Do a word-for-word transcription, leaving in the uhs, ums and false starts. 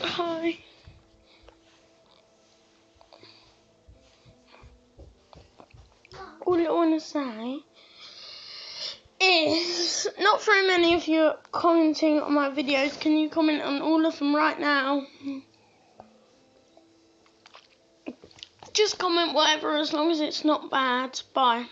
Hi. All I want to say is, not very many of you are commenting on my videos. Can you comment on all of them right now? Just comment whatever, as long as it's not bad. Bye.